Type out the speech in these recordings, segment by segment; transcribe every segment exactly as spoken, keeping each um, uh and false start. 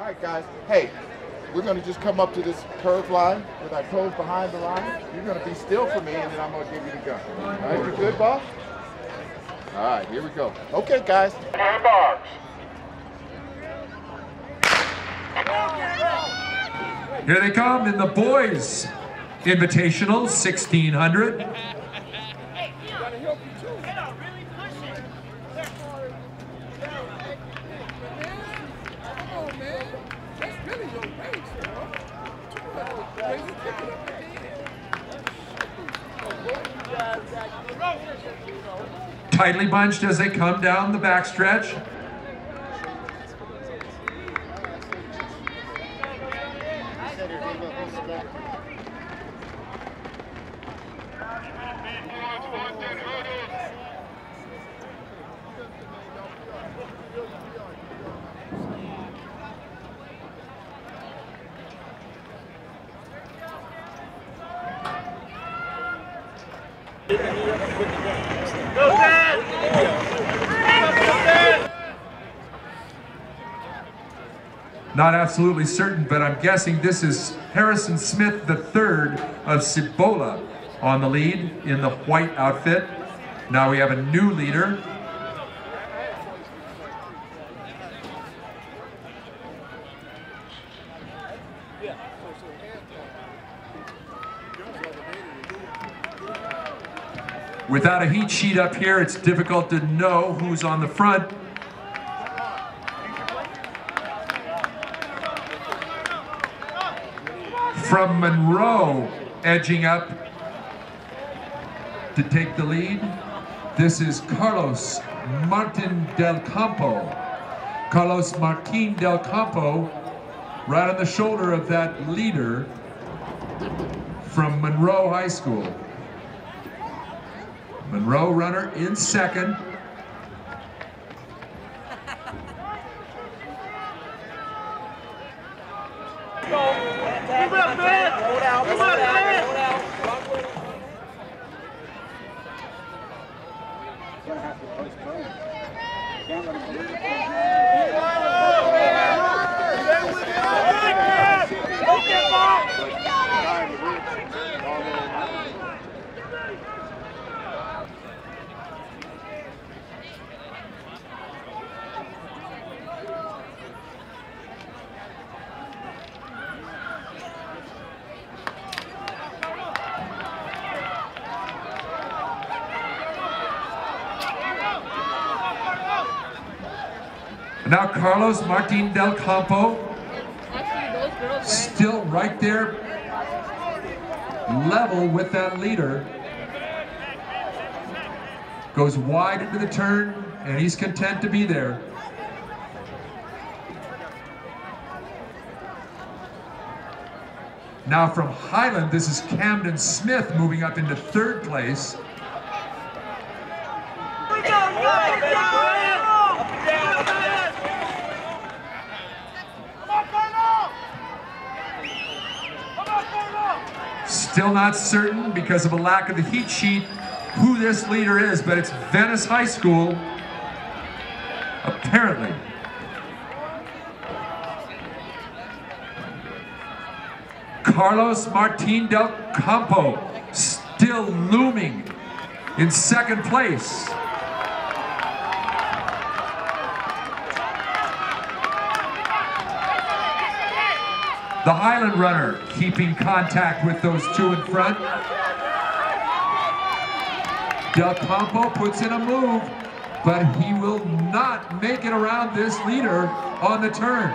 All right, guys. Hey, we're going to just come up to this curved line with our toes behind the line. You're going to be still for me, and then I'm going to give you the gun. All right, you good, boss? All right, here we go. Okay, guys. Box. Here they come in the boys' invitational, sixteen hundred. Tightly bunched as they come down the backstretch. Not absolutely certain, but I'm guessing this is Harrison Smith the third of Cibola on the lead in the white outfit. Now we have a new leader. Without a heat sheet up here, it's difficult to know who's on the front. From Monroe, edging up to take the lead. This is Carlos Martin Del Campo. Carlos Martin Del Campo, right on the shoulder of that leader from Monroe High School. Monroe runner in second. Now Carlos Martin Del Campo, still right there, level with that leader. Goes wide into the turn, and he's content to be there. Now from Highland, this is Camden Smith moving up into third place. Still not certain because of a lack of the heat sheet who this leader is, but it's Venice High School, apparently. Carlos Martin Del Campo still looming in second place. The Highland runner keeping contact with those two in front. Del Campo puts in a move, but he will not make it around this leader on the turn.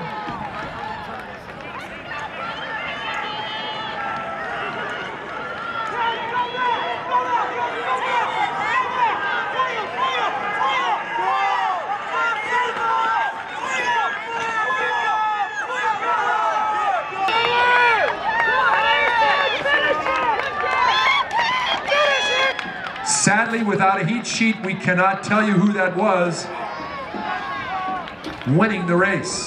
Sadly, without a heat sheet, we cannot tell you who that was winning the race.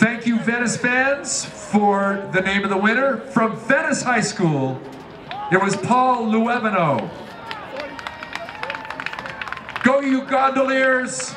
Thank you very Venice fans, for the name of the winner, from Venice High School, it was Paul Luevano. Go, you gondoliers!